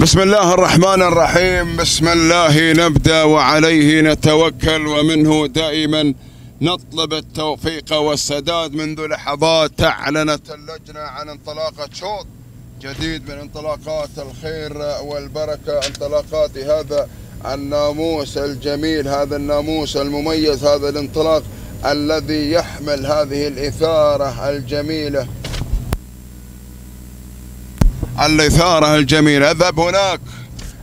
بسم الله الرحمن الرحيم. بسم الله نبدأ وعليه نتوكل، ومنه دائما نطلب التوفيق والسداد. منذ لحظات أعلنت اللجنة عن انطلاقة شوط جديد من انطلاقات الخير والبركة، انطلاقات هذا الناموس الجميل، هذا الناموس المميز، هذا الانطلاق الذي يحمل هذه الإثارة الجميلة، الإثارة الجميلة. أذهب هناك،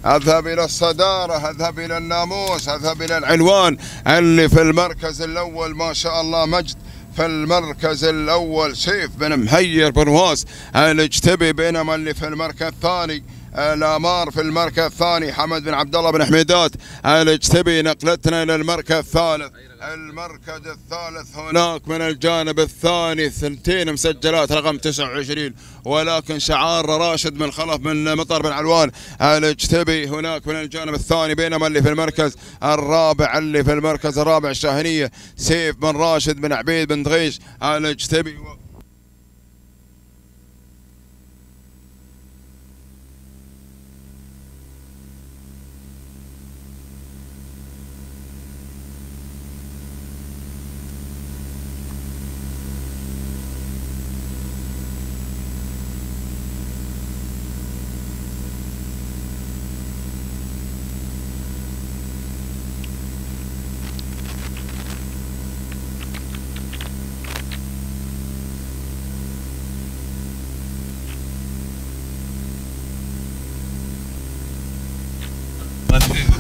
أذهب إلى الصدارة، أذهب إلى الناموس، أذهب إلى العنوان اللي في المركز الأول. ما شاء الله مجد في المركز الأول سيف بن مهير بن واس الجسبي، بينما اللي في المركز الثاني الأمار، في المركز الثاني حمد بن عبد الله بن حميدات الجسبي. نقلتنا إلى المركز الثالث. المركز الثالث هناك من الجانب الثاني ثنتين مسجلات، رقم 29، ولكن شعار راشد من خلف من مطر بن علوان الجسبي هناك من الجانب الثاني، بينما اللي في المركز الرابع، اللي في المركز الرابع الشاهنية سيف بن راشد بن عبيد بن دغيش الجسبي.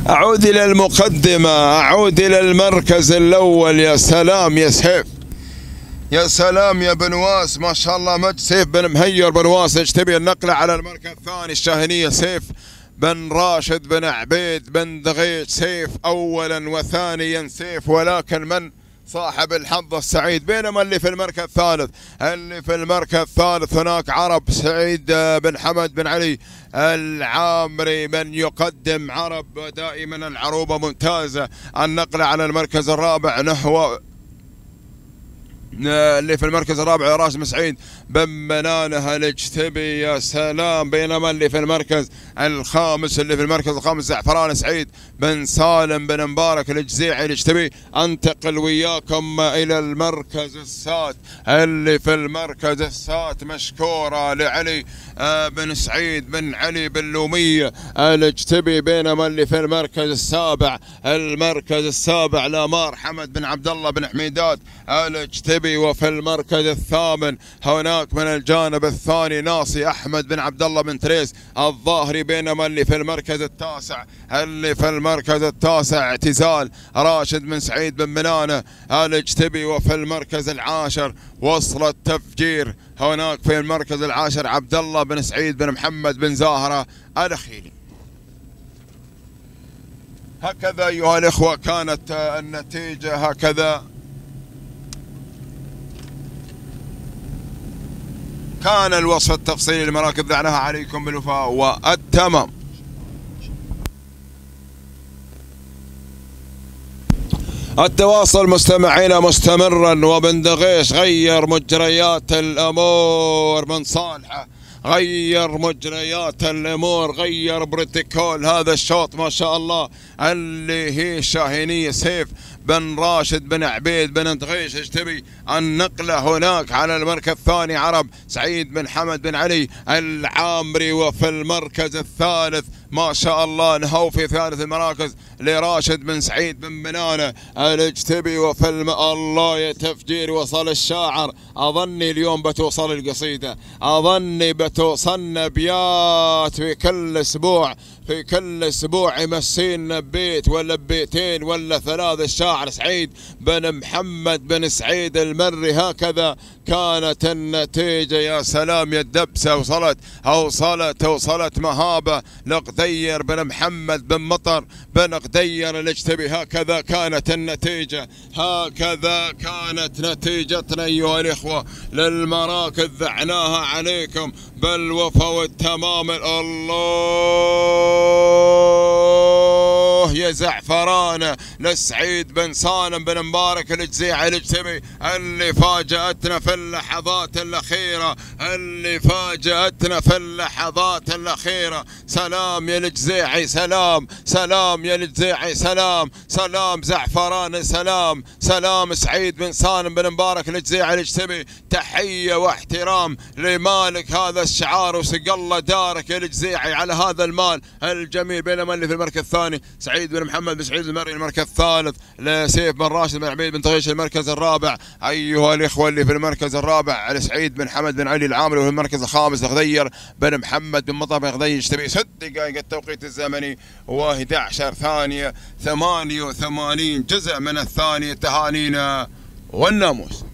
أعود إلى المقدمة، أعود إلى المركز الأول. يا سلام يا سيف، يا سلام يا بن واس، ما شاء الله مجد. سيف بن مهير بن واس اجتبي النقلة على المركز الثاني الشاهنية سيف بن راشد بن عبيد بن دغيش. سيف أولا وثانيا سيف، ولكن من صاحب الحظ السعيد. بينما اللي في المركز الثالث، اللي في المركز الثالث هناك عرب سعيد بن حمد بن علي العامري من يقدم. عرب دائما العروبة ممتازة. النقلة على المركز الرابع نحو اللي في المركز الرابع راشد مسعيد بن منانه الجسبي. يا سلام. بينما اللي في المركز الخامس، اللي في المركز الخامس زعفران سعيد بن سالم بن مبارك الجزيعي الجسبي. انتقل وياكم الى المركز السادس. اللي في المركز السادس مشكوره لعلي بن سعيد بن علي بن لومية الجسبي. بينما اللي في المركز السابع، المركز السابع الامار حمد بن عبد الله بن حميدات الجسبي. وفي المركز الثامن هناك من الجانب الثاني ناصي احمد بن عبد الله بن تريس الظاهري. بينما اللي في المركز التاسع، اللي في المركز التاسع اعتزال راشد بن سعيد بن منانه الجسبي. وفي المركز العاشر وصل التفجير، هناك في المركز العاشر عبد الله بن سعيد بن محمد بن زهره الخيلي. هكذا ايها الاخوه كانت النتيجه، هكذا كان الوصف التفصيلي لمراكز دعناها عليكم بالوفاء والتمام. التواصل مستمعينا مستمرا، وبن دغيش غير مجريات الامور من صالحه، غير مجريات الامور، غير بروتوكول هذا الشوط. ما شاء الله اللي هي شاهينيه سيف بن راشد بن عبيد بن دغيش الجسبي. النقله هناك على المركز الثاني عرب سعيد بن حمد بن علي العامري. وفي المركز الثالث ما شاء الله نهو في ثالث المراكز لراشد بن سعيد بن منانه الجسبي. وفي الله يا تفجير، وصل الشاعر. اظني اليوم بتوصل القصيده، اظني بتوصلنا بيات في كل اسبوع، في كل اسبوع يمسينا ببيت ولا ببيتين ولا ثلاث. الشاعر سعيد بن محمد بن سعيد المري. هكذا كانت النتيجه. يا سلام يا الدبسه، وصلت اوصلت اوصلت مهابه لقدير بن محمد بن مطر بن قدير الجسبي. هكذا كانت النتيجه، هكذا كانت نتيجتنا ايها الاخوه للمراكز ذعناها عليكم بالوفا والتمام. الله يا زعفران، لسعيد بن سالم بن مبارك الجزيعي الجسبي، اللي فاجأتنا في اللحظات الأخيرة، سلام يا الجزيعي، سلام، سلام يا الجزيعي، سلام، سلام زعفران، سلام، سلام سعيد بن سالم بن مبارك الجزيعي الجسبي. تحية واحترام لمالك هذا الشعار، وسق الله دارك يا الجزيعي على هذا المال الجميل. بينما اللي في المركز الثاني سعيد بن محمد بن سعيد المري، المركز الثالث لسيف بن راشد بن عبيد بن دغيش، المركز الرابع ايها الاخوه اللي في المركز الرابع سعيد بن حمد بن علي العامري، وفي المركز الخامس غدير بن محمد بن مطر بن غديش. تبي 6 دقائق التوقيت الزمني و11 ثانيه 88 جزء من الثانيه. تهانينا والناموس.